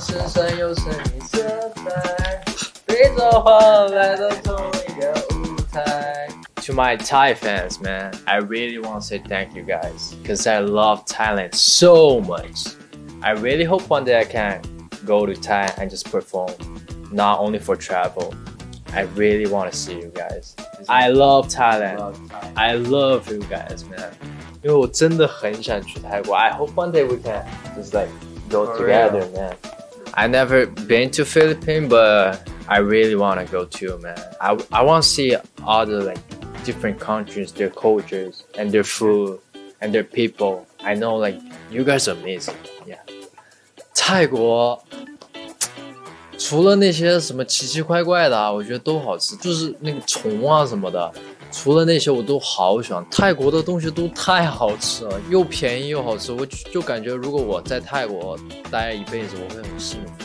是深又深的色彩，对着花来的同一个舞台。To my Thai fans, man, I really want to say thank you guys, because I love Thailand so much. I really hope one day I can go to Thailand and just perform, not only for travel. I really want to see you guys. I love Thailand. I love you guys, man. 因为我真的很想去泰国. I hope one day we can just like go together, man. I never been to Philippines, but I really want to go too, man. I want to see other like different countries, their cultures, and their food, and their people. I know like you guys are amazing. Yeah. 泰国。除了那些什么奇奇怪怪的啊，我觉得都好吃，就是那个虫啊什么的，除了那些我都好喜欢。泰国的东西都太好吃了，又便宜又好吃，我就感觉如果我在泰国待一辈子，我会很幸福。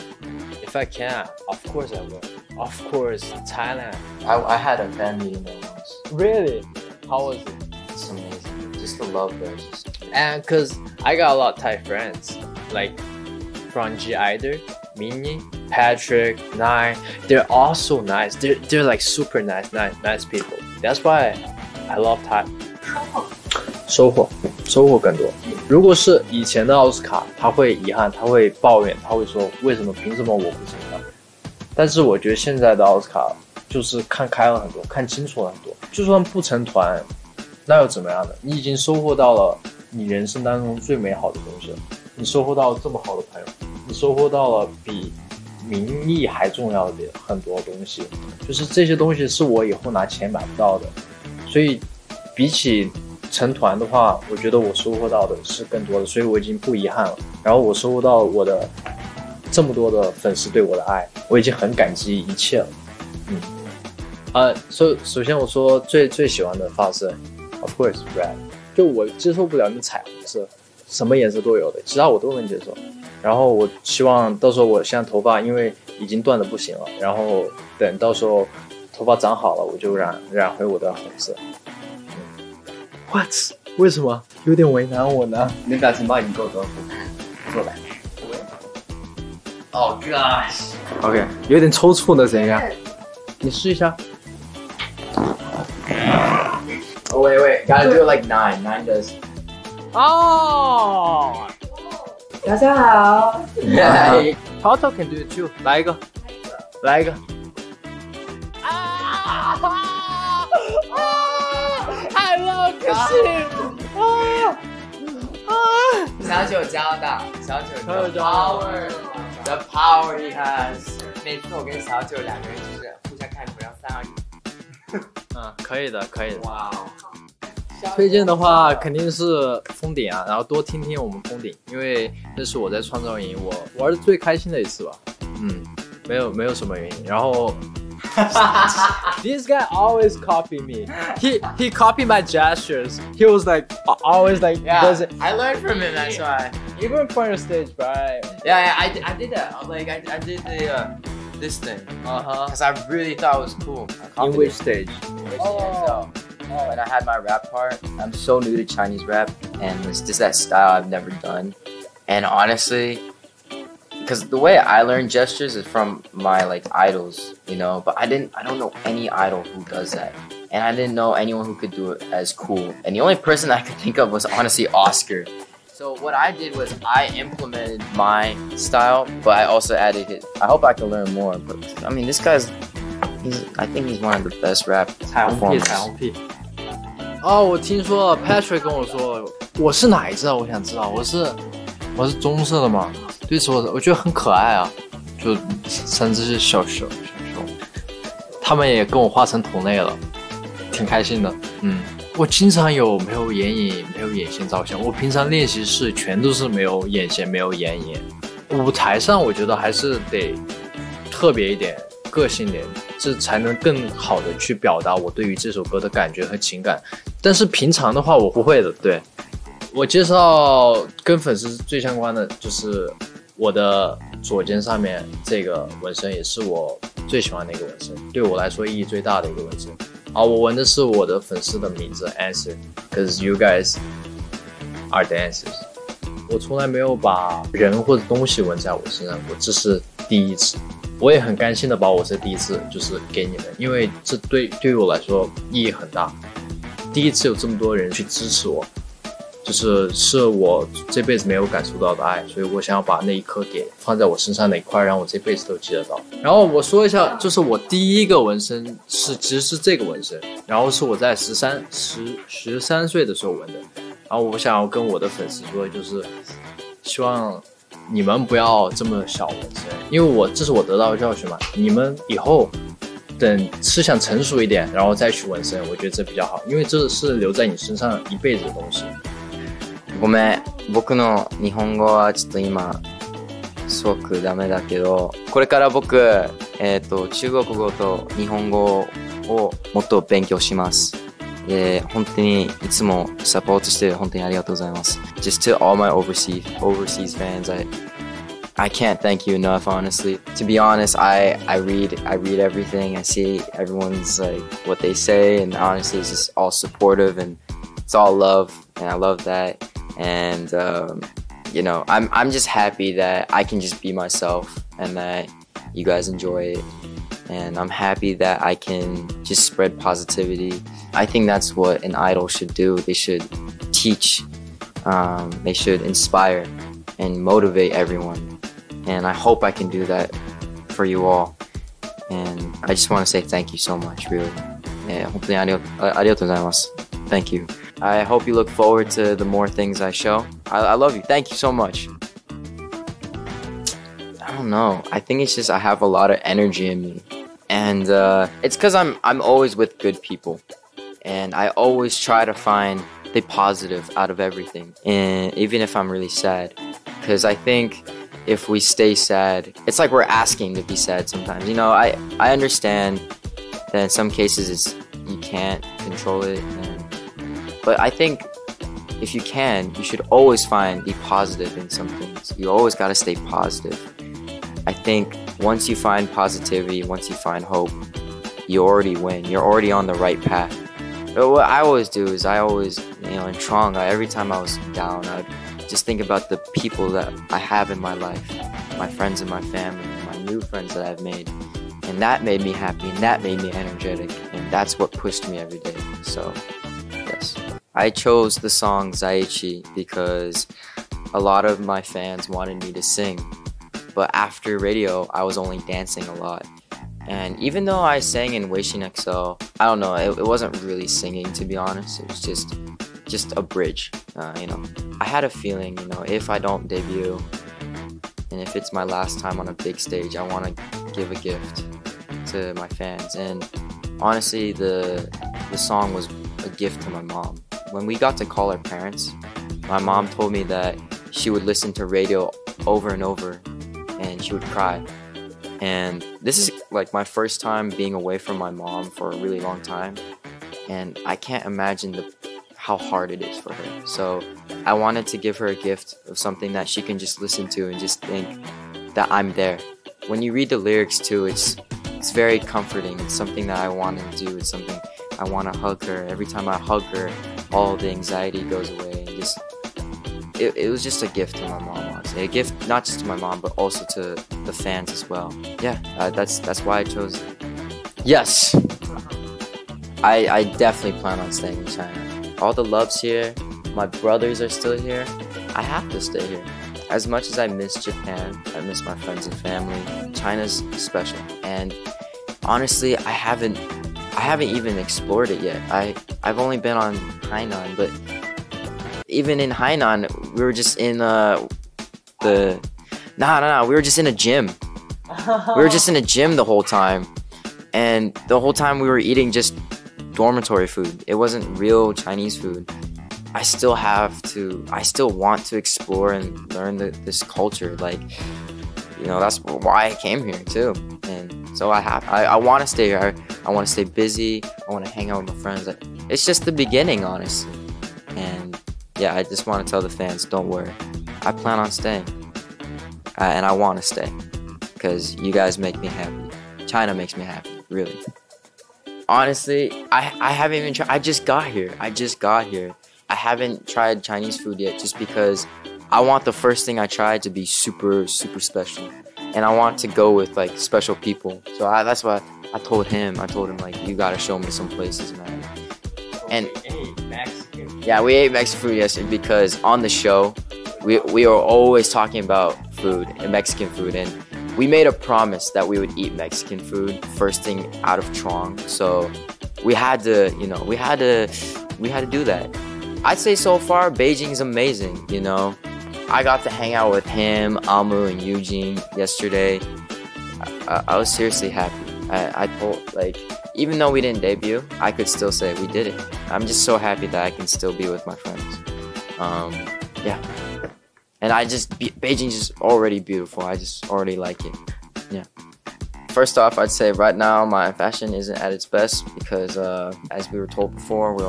If I can, of course I will. Of course, Thailand. I had a fan meeting there once. Really? How was it? It's amazing. Just the love there. And because I got a lot of Thai friends, like Franji Eider, Mini. Patrick, Nine, they're all so nice. They're like super nice people. That's why I love Thailand. 收获更多。如果是以前的奥斯卡，他会遗憾，他会抱怨，他会说为什么凭什么我不行呢？但是我觉得现在的奥斯卡就是看开了很多，看清楚了很多。就算不成团，那又怎么样呢？你已经收获到了你人生当中最美好的东西了。你收获到了这么好的朋友，你收获到了比。名义还重要的很多东西，就是这些东西是我以后拿钱买不到的，所以比起成团的话，我觉得我收获到的是更多的，所以我已经不遗憾了。然后我收获到我的这么多的粉丝对我的爱，我已经很感激一切了。嗯，首先我说最喜欢的发色 ，of course red， 就我接受不了那彩虹色，什么颜色都有的，其他我都能接受。然后我希望到时候我现在头发因为已经断得不行了，然后等到时候头发长好了，我就染回我的红色。What？ 为什么？有点为难我呢？你打算把你够多少？过来。Oh gosh。OK， 有点抽搐的怎样？你试一下。Oh wait, gotta do it like nine. Nine does. Oh.大家好 Toto can do it too 来一个I love you 小九交大小九的 power The power he has 每次我跟小九两个人就是互相看着不让三二一嗯可以的哇推荐的话肯定是封顶啊，然后多听听我们封顶，因为那是我在创造营我玩的最开心的一次吧。嗯，没有什么原因。然后 ，This guy always copy me. He copied my gestures. He was like always like. Yeah, I learned from him. That's why. Even from the stage, right? Yeah, I did that. Like I did the this thing. Because I really thought it was cool. In which stage? And I had my rap part. I'm so new to Chinese rap, and it's just that style I've never done. And honestly, because the way I learn gestures is from my like idols, you know. But I don't know any idol who does that, and I didn't know anyone who could do it as cool. And the only person I could think of was honestly Oscar. So what I did was I implemented my style, but I also added it. I hope I can learn more. But I mean, this guy's. I think he's one of the best rap performers. 哦，我听说 Patrick 跟我说我是哪一只啊？我想知道，我是棕色的嘛？对此我觉得很可爱啊，就三只小熊，他们也跟我画成同类了，挺开心的。嗯，我经常有没有眼影、没有眼线照相，我平常练习室全都是没有眼线、没有眼影。舞台上我觉得还是得特别一点。个性点，这才能更好的去表达我对于这首歌的感觉和情感。但是平常的话，我不会的。对，我介绍跟粉丝最相关的就是我的左肩上面这个纹身，也是我最喜欢的一个纹身，对我来说意义最大的一个纹身。啊，我纹的是我的粉丝的名字 ，Answer，because you guys are the answers。我从来没有把人或者东西纹在我身上过，这是第一次。我也很甘心的把我这第一次就是给你们，因为这对于我来说意义很大。第一次有这么多人去支持我，是我这辈子没有感受到的爱，所以我想要把那一刻给放在我身上的一块，让我这辈子都记得到。然后我说一下，就是我第一个纹身其实是这个纹身，然后是我在十三岁的时候纹的。然后我想要跟我的粉丝说，就是希望你们不要这么小纹身，因为这是我得到的教训嘛。你们以后等思想成熟一点，然后再去纹身，我觉得这比较好，因为这是留在你身上一辈子的东西。ごめん、僕の日本語はちょっと今すごくダメだけど、これから僕中国語と日本語をもっと勉強します。本当にいつもサポートして本当にありがとうございます。Just to all my overseas fans, I can't thank you enough, honestly. To be honest, I read everything. I see everyone's like what they say, and honestly, it's just all supportive and it's all love, and I love that. And you know, I'm just happy that I can just be myself, and that you guys enjoy it. And I'm happy that I can just spread positivity. I think that's what an idol should do. They should teach. They should inspire and motivate everyone. And I hope I can do that for you all. And I just want to say thank you so much, really. Hopefully, arigatou gozaimasu. Thank you. I hope you look forward to the more things I show. I love you. Thank you so much. I don't know. I think it's just I have a lot of energy in me. And it's because I'm always with good people. And I always try to find the positive out of everything. And even if I'm really sad. Because I think if we stay sad, it's like we're asking to be sad sometimes. You know, I understand that in some cases you can't control it. But I think if you can, you should always find the positive in some things. You always got to stay positive. I think once you find positivity, once you find hope, you already win. You're already on the right path. But what I always do is I always, you know, in Chuang, every time I was down, I'd just think about the people that I have in my life, my friends and my family, and my new friends that I've made. And that made me happy, and that made me energetic, and that's what pushed me every day. So, yes. I chose the song Zaichi because a lot of my fans wanted me to sing. But after radio, I was only dancing a lot. And even though I sang in Weishin XL, I don't know, it wasn't really singing, to be honest. It was just a bridge, you know. I had a feeling, you know, if I don't debut, and if it's my last time on a big stage, I want to give a gift to my fans. And honestly, the song was a gift to my mom. When we got to call our parents, my mom told me that she would listen to radio over and over, and she would cry. And this is like my first time being away from my mom for a really long time, and I can't imagine how hard it is for her. So I wanted to give her a gift of something that she can just listen to and just think that I'm there. When you read the lyrics too, it's very comforting. It's something that I want to do. It's something I want to hug her. Every time I hug her, all the anxiety goes away. And just it was just a gift to my mom, honestly. A gift not just to my mom, but also to the fans as well. Yeah, that's why I chose it. Yes! I definitely plan on staying in China. All the love's here. My brothers are still here. I have to stay here. As much as I miss Japan, I miss my friends and family, China's special. And honestly, I haven't even explored it yet. I've only been on Hainan, but even in Hainan, we were just in we were just in a gym. We were just in a gym the whole time. And the whole time we were eating just dormitory food. It wasn't real Chinese food. I still want to explore and learn this culture. Like, you know, that's why I came here too. And so I want to stay here. I want to stay busy. I want to hang out with my friends. It's just the beginning, honestly. And yeah, I just want to tell the fans, don't worry. I plan on staying. And I want to stay. Because you guys make me happy. China makes me happy, really. Honestly, I haven't even tried. I just got here. I haven't tried Chinese food yet just because I want the first thing I try to be super, super special. And I want to go with, like, special people. So that's why I told him. I told him, like, you got to show me some places, man. And yeah, we ate Mexican food yesterday because on the show, we were always talking about food and Mexican food. And we made a promise that we would eat Mexican food first thing out of Chuang. So we had to, you know, we had to do that. I'd say so far, Beijing's amazing, you know. I got to hang out with him, Amu, and Eugene yesterday. I was seriously happy. I told, like, even though we didn't debut, I could still say we did it. I'm just so happy that I can still be with my friends. Yeah. And I just, Beijing's just already beautiful. I just already like it. Yeah. First off, I'd say right now my fashion isn't at its best because as we were told before, we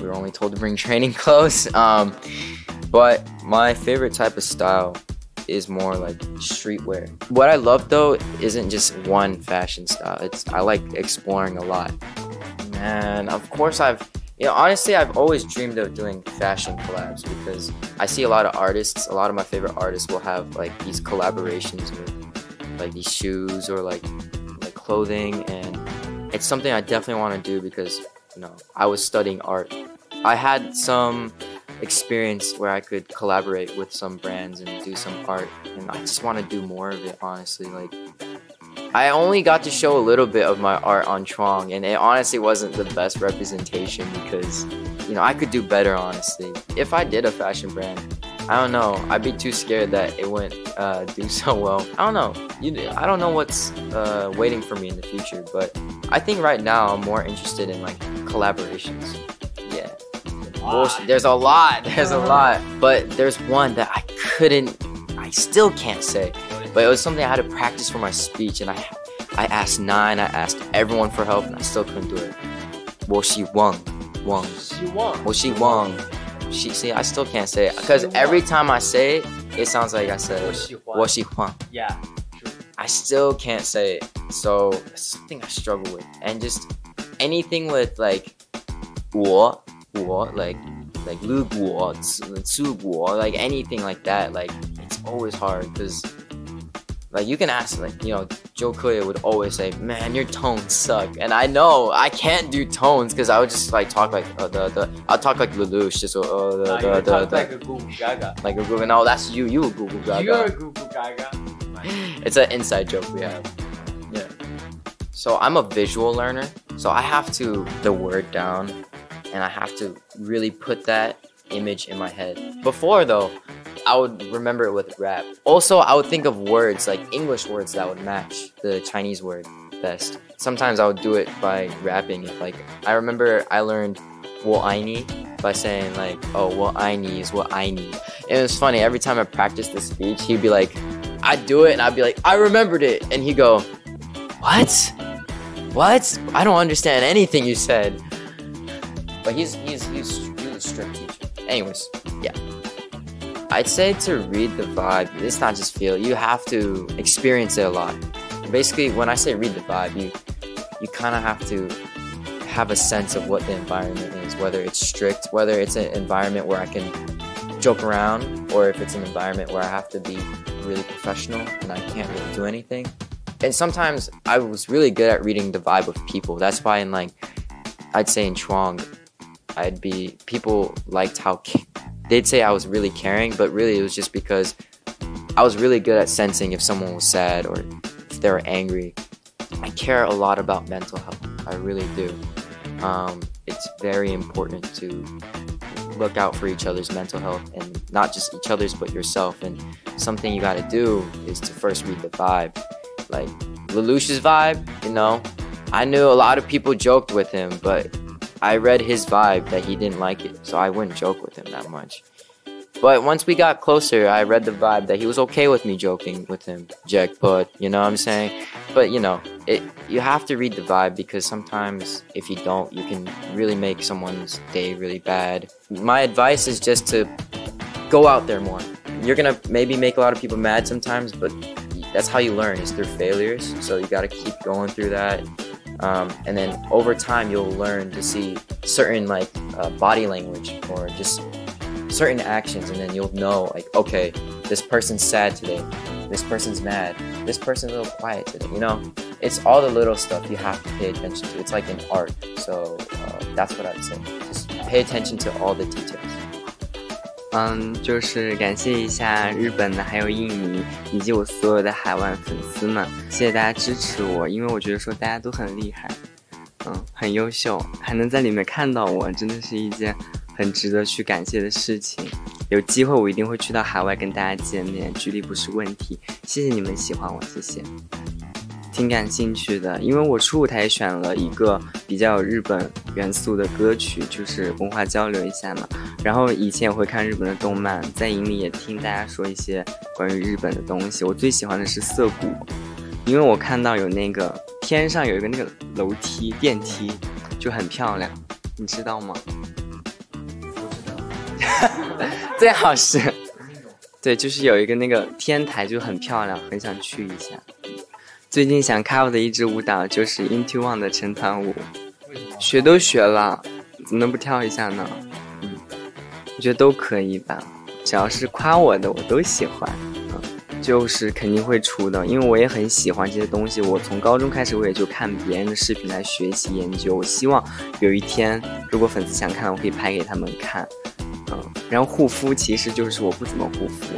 were only told to bring training clothes. But my favorite type of style is more like streetwear. What I love though isn't just one fashion style. I like exploring a lot. And of course I've always dreamed of doing fashion collabs because I see a lot of artists, a lot of my favorite artists will have like these collaborations with like these shoes or like clothing, and it's something I definitely want to do because, you know, I was studying art. I had some experience where I could collaborate with some brands and do some art, and I just want to do more of it, honestly. Like, I only got to show a little bit of my art on Chuang, and it honestly wasn't the best representation because, you know, I could do better, honestly. If I did a fashion brand, I don't know, I'd be too scared that it wouldn't do so well. I don't know. I don't know what's waiting for me in the future, but I think right now I'm more interested in like collaborations. Bullshit. There's a lot, but there's one that I still can't say, but it was something I had to practice for my speech, and I asked Nine, I asked everyone for help, and I still couldn't do it. Wo shi wang. See, I still can't say it, because every time I say it, it sounds like I said wo shi wang. Yeah, true. I still can't say it, so it's something I struggle with, and just anything with like wo. Like lu guo, tsu guo, like anything like that, like it's always hard because like you can ask, like, you know, Joe Kuya would always say, man, your tones suck, and I know I can't do tones because I would just like talk like I'll talk like Lelouch, just like a goo goo gaga, like a goo. No, that's you a goo goo gaga. You're a goo goo gaga. It's an inside joke we have. Yeah. So I'm a visual learner, so I have to the word down. And I have to really put that image in my head. Before though, I would remember it with rap. Also, I would think of words, like English words that would match the Chinese word best. Sometimes I would do it by rapping. Like, I remember I learned wo ai ni by saying like, oh, wo ai ni is what I need. And it was funny, every time I practiced the speech, he'd be like, I'd do it and I'd be like, I remembered it. And he'd go, what? I don't understand anything you said. But he's a strict teacher. Anyways, yeah. I'd say to read the vibe, it's not just feel. You have to experience it a lot. Basically, when I say read the vibe, you kind of have to have a sense of what the environment is, whether it's strict, whether it's an environment where I can joke around, or if it's an environment where I have to be really professional and I can't really do anything. And sometimes I was really good at reading the vibe of people. That's why I'd say in Chuang, people liked how they'd say I was really caring, but really it was just because I was really good at sensing if someone was sad or if they were angry. I care a lot about mental health. I really do. It's very important to look out for each other's mental health, and not just each other's but yourself. And something you got to do is to first read the vibe, like Lelouch's vibe. You know, I knew a lot of people joked with him, but I read his vibe that he didn't like it, so I wouldn't joke with him that much. But once we got closer, I read the vibe that he was okay with me joking with him. Jackpot, you know what I'm saying? But, you know, you have to read the vibe, because sometimes if you don't, you can really make someone's day really bad. My advice is just to go out there more. You're gonna maybe make a lot of people mad sometimes, but that's how you learn, is through failures. So you gotta keep going through that. And then over time, you'll learn to see certain like body language or just certain actions, and then you'll know, like, okay, this person's sad today, this person's mad, this person's a little quiet today, you know? It's all the little stuff you have to pay attention to. It's like an art, so that's what I'd say. Just pay attention to all the details. 就是感谢一下日本的还有印尼以及我所有的海外粉丝们，谢谢大家支持我，因为我觉得说大家都很厉害，很优秀，还能在里面看到我，真的是一件很值得去感谢的事情。有机会我一定会去到海外跟大家见面，距离不是问题。谢谢你们喜欢我，谢谢。挺感兴趣的，因为我初舞台选了一个比较有日本元素的歌曲，就是文化交流一下嘛。然后以前也会看日本的动漫，在营里也听大家说一些关于日本的东西。我最喜欢的是涩谷，因为我看到有那个天上有一个那个楼梯电梯，就很漂亮，你知道吗？不知道，最好是，对，就是有一个那个天台就很漂亮，很想去一下。最近想 cover 的一支舞蹈就是 Into One 的成团舞，学都学了，怎么能不跳一下呢？我觉得都可以吧，只要是夸我的我都喜欢，就是肯定会出的，因为我也很喜欢这些东西。我从高中开始我也就看别人的视频来学习研究，我希望有一天如果粉丝想看，我可以拍给他们看，然后护肤其实就是我不怎么护肤。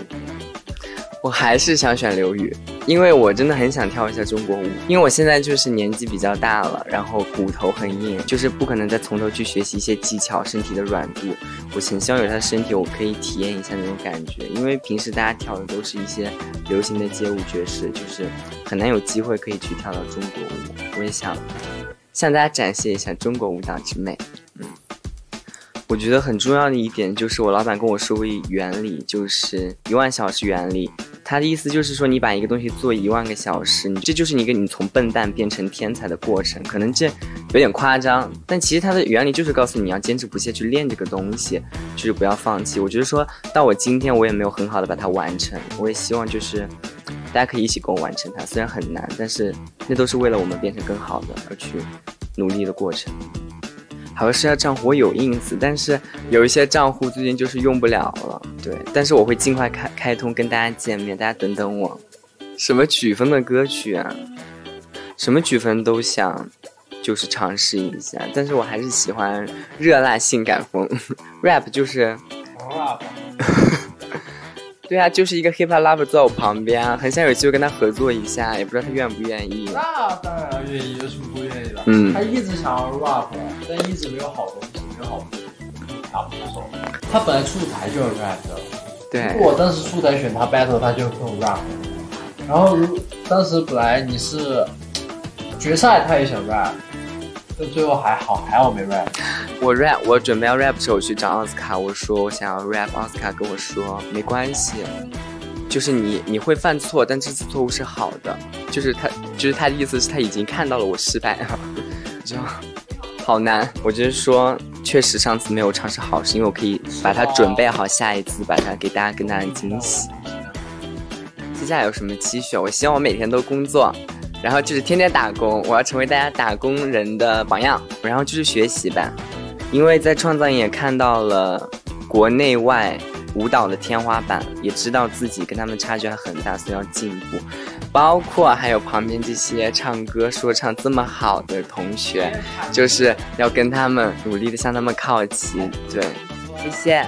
我还是想选刘宇，因为我真的很想跳一下中国舞，因为我现在就是年纪比较大了，然后骨头很硬，就是不可能再从头去学习一些技巧、身体的软度。我很希望有他的身体，我可以体验一下那种感觉，因为平时大家跳的都是一些流行的街舞、爵士，就是很难有机会可以去跳到中国舞。我也想向大家展现一下中国舞蹈之美。我觉得很重要的一点就是我老板跟我说过一原理，就是10000小时原理。他的意思就是说，你把一个东西做10000个小时，这就是一个你从笨蛋变成天才的过程。可能这有点夸张，但其实它的原理就是告诉你要坚持不懈去练这个东西，就是不要放弃。我觉得说到我今天我也没有很好的把它完成，我也希望就是大家可以一起跟我完成它，虽然很难，但是那都是为了我们变成更好的而去努力的过程。好像是要账户我有 ins， 但是有一些账户最近就是用不了了，对，但是我会尽快开通跟大家见面，大家等等我。什么曲风的歌曲啊，什么曲风都想就是尝试一下，但是我还是喜欢热辣性感风rap， 就是rap 对啊，就是一个 hiphop lover 坐我旁边，很想有机会跟他合作一下，也不知道他愿不愿意。那当然愿意，有什么不愿意的？他一直想要 rap， 但一直没有好东西，没有好东西，打不出手。他本来出台就是 rap 的，对。如果我当时出台选他 battle， 他就更 rap。然后当时本来你是决赛，他也想 rap， 但最后还好，还好没 rap。我准备要 rap 的时候，我去找奥斯卡，我说我想要 rap， 奥斯卡跟我说没关系，就是你会犯错，但这次错误是好的，就是他的意思是他已经看到了我失败了，就好难。我就是说，确实上次没有尝试好，是因为我可以把它准备好，下一次把它给大家更大的惊喜。接下来有什么期许？我希望我每天都工作。然后就是天天打工，我要成为大家打工人的榜样。然后就是学习吧，因为在创造营也看到了国内外舞蹈的天花板，也知道自己跟他们差距还很大，所以要进步。包括还有旁边这些唱歌说唱这么好的同学，就是要跟他们努力的向他们靠齐。对，谢谢。